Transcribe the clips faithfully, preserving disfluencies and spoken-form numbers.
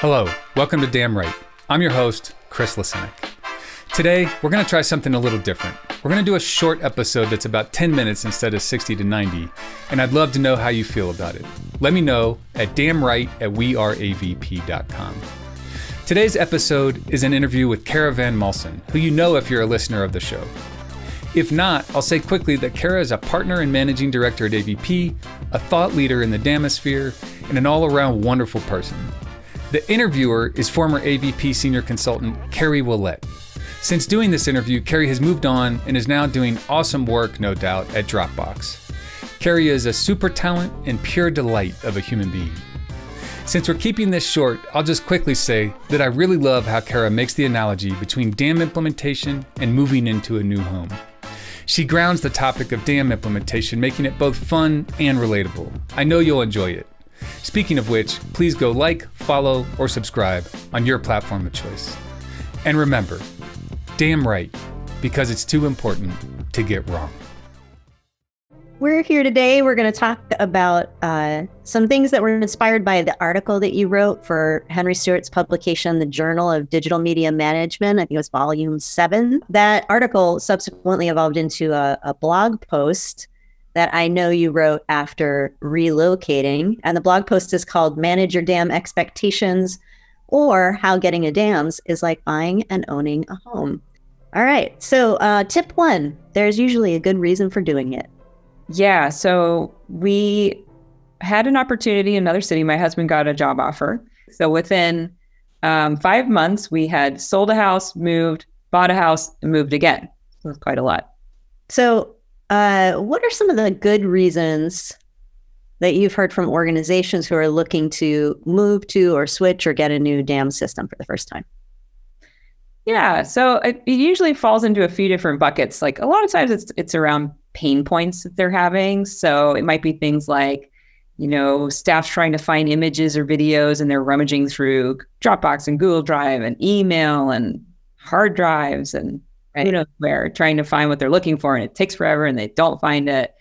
Hello, welcome to Damn Right. I'm your host, Chris Lacinak. Today, we're gonna try something a little different. We're gonna do a short episode that's about ten minutes instead of sixty to ninety, and I'd love to know how you feel about it. Let me know at damn right at we are A V P dot com. Today's episode is an interview with Kara Van Malssen, who you know if you're a listener of the show. If not, I'll say quickly that Kara is a partner and managing director at A V P, a thought leader in the Damasphere, and an all-around wonderful person. The interviewer is former A V P senior consultant, Kerri Willette. Since doing this interview, Kerri has moved on and is now doing awesome work, no doubt, at Dropbox. Kerri is a super talent and pure delight of a human being. Since we're keeping this short, I'll just quickly say that I really love how Kara makes the analogy between D A M implementation and moving into a new home. She grounds the topic of D A M implementation, making it both fun and relatable. I know you'll enjoy it. Speaking of which, please go like, follow, or subscribe on your platform of choice. And remember, damn right, because it's too important to get wrong. We're here today. We're going to talk about uh, some things that were inspired by the article that you wrote for Henry Stewart's publication, The Journal of Digital Media Management. I think it was volume seven. That article subsequently evolved into a, a blog post that I know you wrote after relocating. And the blog post is called Manage Your D A M Expectations, or How Getting a D A M S is Like Buying and Owning a Home. All right, so uh, tip one, there's usually a good reason for doing it. Yeah, so we had an opportunity in another city. My husband got a job offer. So within um, five months, we had sold a house, moved, bought a house, and moved again. It was quite a lot. So Uh, what are some of the good reasons that you've heard from organizations who are looking to move to or switch or get a new D A M system for the first time? Yeah, so it, it usually falls into a few different buckets. Like a lot of times it's, it's around pain points that they're having. So it might be things like, you know, staff trying to find images or videos and they're rummaging through Dropbox and Google Drive and email and hard drives and you know, they're trying to find what they're looking for and it takes forever and they don't find it.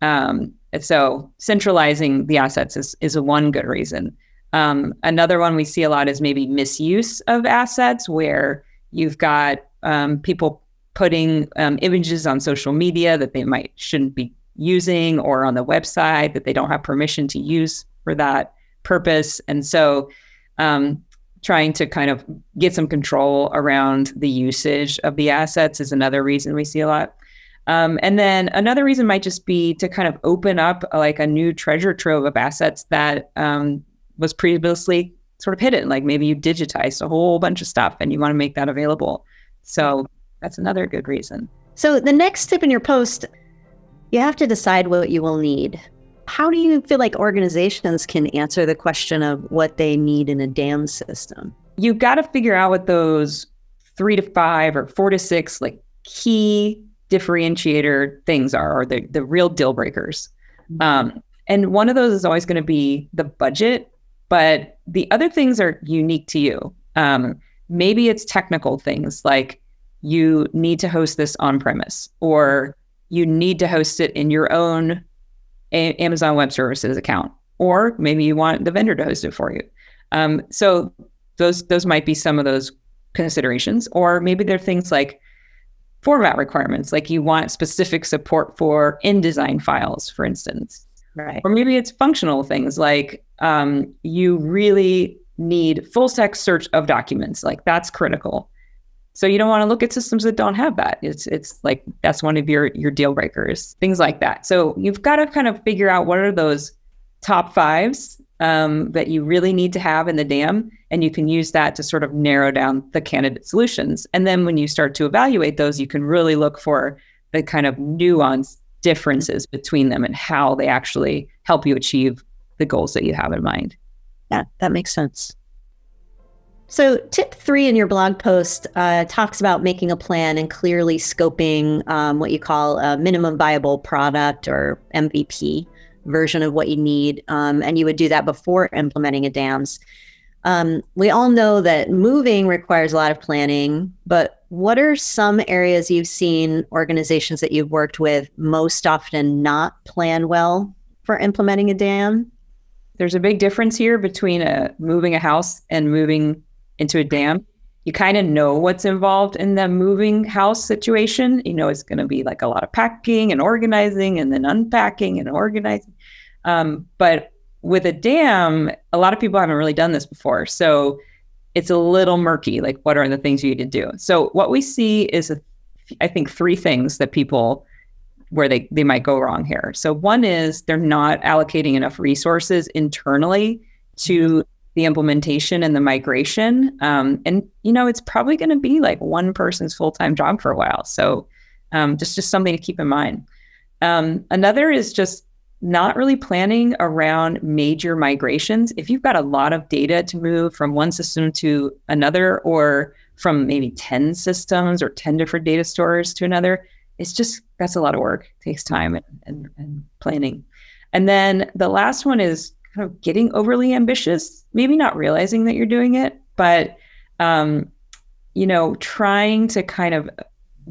Um, so centralizing the assets is, is a one good reason. Um, another one we see a lot is maybe misuse of assets where you've got um, people putting um, images on social media that they might shouldn't be using or on the website that they don't have permission to use for that purpose. And so um, trying to kind of get some control around the usage of the assets is another reason we see a lot. Um, and then another reason might just be to kind of open up a, like a new treasure trove of assets that um, was previously sort of hidden. Like maybe you digitized a whole bunch of stuff and you want to make that available. So that's another good reason. So the next tip in your post, you have to decide what you will need. How do you feel like organizations can answer the question of what they need in a D A M system? You've got to figure out what those three to five or four to six like key differentiator things are, or the, the real deal breakers. Mm-hmm. Um, and one of those is always going to be the budget, but the other things are unique to you. Um, maybe it's technical things like you need to host this on premise, or you need to host it in your own Amazon Web Services account, or maybe you want the vendor to host it for you. Um, so those those might be some of those considerations, or maybe there are things like format requirements, like you want specific support for InDesign files, for instance. Right. Or maybe it's functional things like um, you really need full text search of documents, like that's critical. So you don't want to look at systems that don't have that. It's it's like that's one of your your deal breakers, things like that. So you've got to kind of figure out what are those top fives um, that you really need to have in the D A M, and you can use that to sort of narrow down the candidate solutions. And then when you start to evaluate those, you can really look for the kind of nuanced differences between them and how they actually help you achieve the goals that you have in mind. Yeah, that makes sense. So tip three in your blog post uh, talks about making a plan and clearly scoping um, what you call a minimum viable product or M V P version of what you need. Um, and you would do that before implementing a D A M S. Um, we all know that moving requires a lot of planning, but what are some areas you've seen organizations that you've worked with most often not plan well for implementing a D A M? There's a big difference here between a, moving a house and moving into a dam. You kind of know what's involved in the moving house situation. You know, it's going to be like a lot of packing and organizing and then unpacking and organizing. Um, but with a dam, a lot of people haven't really done this before. So it's a little murky, like what are the things you need to do? So what we see is, a, I think, three things that people, where they, they might go wrong here. So one is they're not allocating enough resources internally to the implementation and the migration. Um, and, you know, it's probably going to be like one person's full-time job for a while. So um, just, just something to keep in mind. Um, another is just not really planning around major migrations. If you've got a lot of data to move from one system to another, or from maybe ten systems or ten different data stores to another, it's just, that's a lot of work. It takes time and, and, and planning. And then the last one is kind of getting overly ambitious, maybe not realizing that you're doing it, but, um, you know, trying to kind of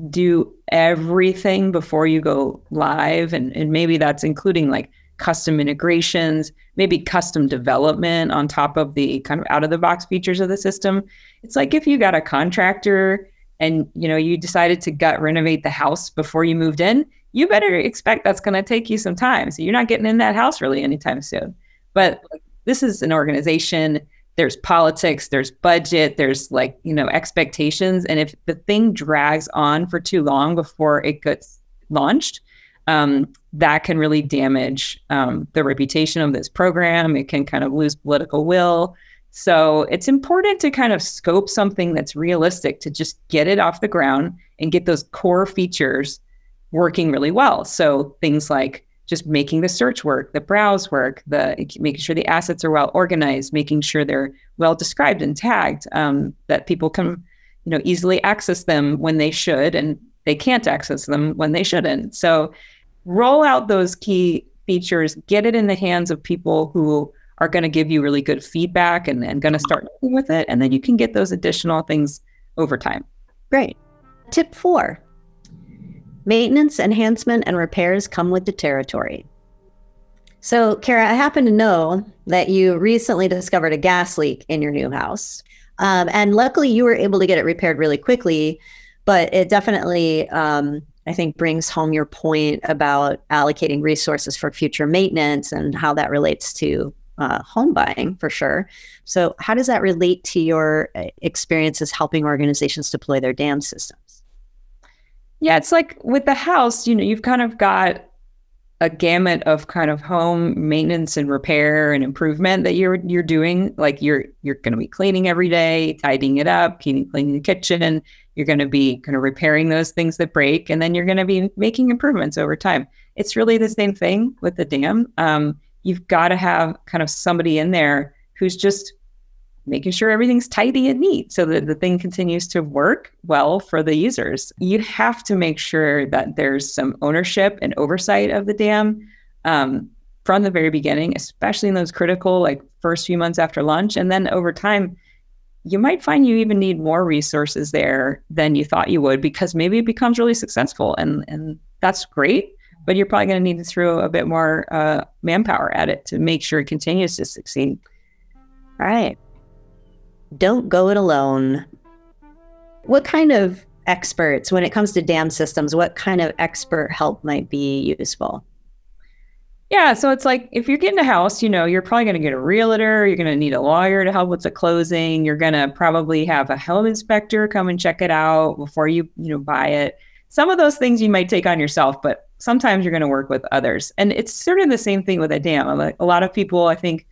do everything before you go live. And, and maybe that's including like custom integrations, maybe custom development on top of the kind of out of the box features of the system. It's like if you got a contractor and, you know, you decided to gut renovate the house before you moved in, you better expect that's going to take you some time. So you're not getting in that house really anytime soon. But like, this is an organization. There's politics, there's budget, there's like, you know, expectations. And if the thing drags on for too long before it gets launched, um, that can really damage um, the reputation of this program. It can kind of lose political will. So it's important to kind of scope something that's realistic to just get it off the ground and get those core features working really well. So things like just making the search work, the browse work, the making sure the assets are well organized, making sure they're well described and tagged, um, that people can, you know, easily access them when they should, and they can't access them when they shouldn't. So roll out those key features, get it in the hands of people who are going to give you really good feedback and, and going to start with it. And then you can get those additional things over time. Great. Tip four, maintenance, enhancement, and repairs come with the territory. So Kara, I happen to know that you recently discovered a gas leak in your new house. Um, and luckily you were able to get it repaired really quickly, but it definitely, um, I think, brings home your point about allocating resources for future maintenance and how that relates to Uh, home buying, for sure. So how does that relate to your experiences helping organizations deploy their D A M systems? Yeah, it's like with the house, you know, you've kind of got a gamut of kind of home maintenance and repair and improvement that you're you're doing. Like you're you're going to be cleaning every day, tidying it up, cleaning, cleaning the kitchen. You're going to be kind of repairing those things that break, and then you're going to be making improvements over time. It's really the same thing with the D A M. Um, You've got to have kind of somebody in there who's just making sure everything's tidy and neat so that the thing continues to work well for the users. You have to make sure that there's some ownership and oversight of the D A M um, from the very beginning, especially in those critical like first few months after launch. And then over time, you might find you even need more resources there than you thought you would, because maybe it becomes really successful, and, and that's great. But you're probably going to need to throw a bit more uh, manpower at it to make sure it continues to succeed. All right. Don't go it alone. What kind of experts, when it comes to D A M systems, what kind of expert help might be useful? Yeah, so it's like if you're getting a house, you know, you're probably going to get a realtor. You're going to need a lawyer to help with the closing. You're going to probably have a home inspector come and check it out before you, you know, buy it. Some of those things you might take on yourself, but sometimes you're going to work with others. And it's sort of the same thing with a D A M. Like a lot of people, I think,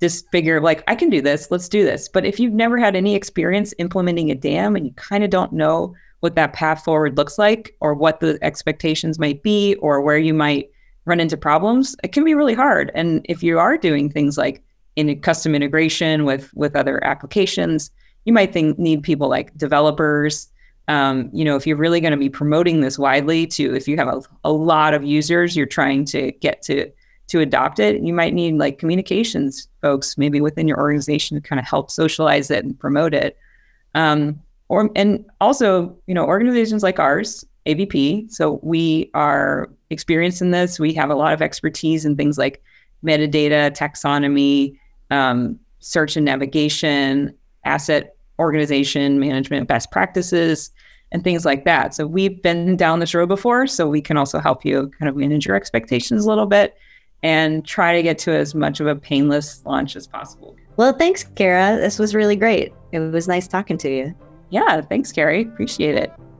just figure like, I can do this, let's do this. But if you've never had any experience implementing a D A M and you kind of don't know what that path forward looks like, or what the expectations might be, or where you might run into problems, it can be really hard. And if you are doing things like in custom integration with, with other applications, you might think, need people like developers. Um, you know, if you're really going to be promoting this widely to, if you have a, a lot of users you're trying to get to to adopt it, you might need like communications folks, maybe within your organization, to kind of help socialize it and promote it. Um, or and also, you know, organizations like ours, A V P. So we are experienced in this. We have a lot of expertise in things like metadata, taxonomy, um, search and navigation, asset organization, management best practices, and things like that. So we've been down this road before, so we can also help you kind of manage your expectations a little bit and try to get to as much of a painless launch as possible. Well, thanks, Kara. This was really great. It was nice talking to you. Yeah, thanks, Kerri. Appreciate it.